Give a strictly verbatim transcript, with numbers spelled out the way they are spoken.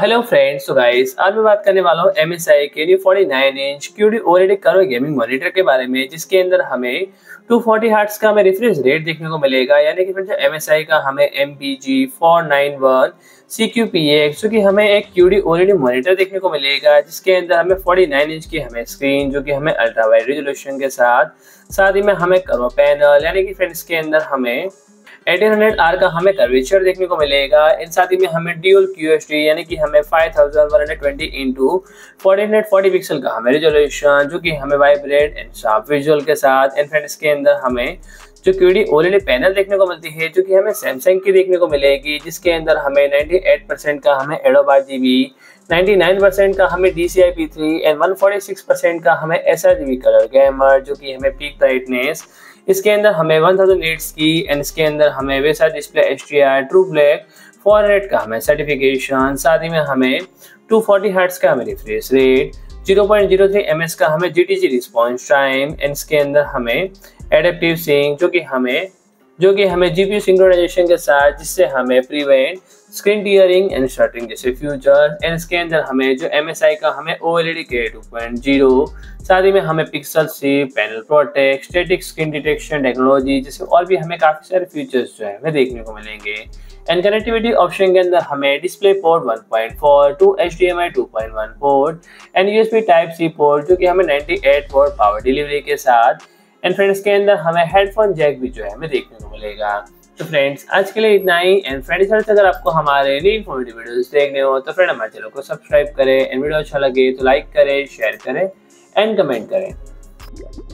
Hello friends, so guys आज मैं बात करने वाला हूँ एमएसआई के लिए उनचास inch QD OLED curve gaming monitor के बारे में, जिसके अंदर हमें दो सौ चालीस हर्ट्ज का हमें रिफ्रेश रेट देखने को मिलेगा। यानी कि फ्रेंड्स एमएसआई का हमें M P G four nine one C Q P X जो कि हमें एक क्यूडी ओएलईडी मॉनिटर देखने को मिलेगा, जिसके अंदर हमें उनचास इंच की हमें स्क्रीन जो कि हमें अल्ट्रा वाइड रेजोल्यूशन के साथ साथ ही में हमें कर्व पैनल यानी कि फ्रेंड्स के अंदर हमें अठारह सौ आर का हमें कर्वेचर देखने को मिलेगा। इन साथ ही में हमें ड्यूल क्यूएचडी यानी कि हमें five thousand one hundred twenty into fourteen forty pixel का हमें रेजोल्यूशन जो कि हमें वाइब्रेंट एंड शार्प विजुअल के साथ एंड फ्रेंड्स के अंदर हमें जो क्यूडी ओएलईडी पैनल देखने को मिलती है जो कि हमें सैमसंग की देखने को मिलेगी, जिसके अंदर हमें अट्ठानवे परसेंट का हमें एडोब आरजीबी, निन्यानवे परसेंट का हमें D C I P three and एक सौ छियालीस परसेंट का हमें S R G B colour gamut जो कि हमें पीक ब्राइटनेस इसके अंदर हमें एक हज़ार नीट्स की एंड इसके अंदर हमें VESA display H D R true black four hundred का हमें सर्टिफिकेशन, साथ ही में हमें दो सौ चालीस हर्ट्ज का हमें refresh rate, zero point zero three MS का हमें G T G response time and इसके अंदर हमें एडेप्टिव सिंक जो कि हमें जो कि हमें जी पी यू सिंक्रोनाइजेशन के साथ जिससे हमें prevent screen tearing and shuttering जैसे फ्यूचर एंड इसके अंदर हमें जो एम एस आई का हमें O L E D care two point zero, साथ ही में हमें pixel shift, panel protect, static screen detection technology जैसे और भी हमें काफ़ी सारे फीचर्स जो है हमें देखने को मिलेंगे। एंड कनेक्टिविटी ऑप्शन के अंदर हमें display port one point four, two H D M I two point one port and U S B type C port जो कि हमें अट्ठानवे पोर्ट पावर डिलीवरी के साथ एंड फ्रेंड्स के अंदर हमें हेडफोन जैक भी जो है हमें देखने को मिलेगा। तो फ्रेंड्स आज के लिए इतना ही। एंड फ्रेंड्स अगर आपको हमारे न्यू इन्फॉर्मेटिव वीडियोस देखने हो तो फ्रेंड हमारे चैनल को सब्सक्राइब करें एंड वीडियो अच्छा लगे तो लाइक करें, शेयर करें एंड कमेंट करें।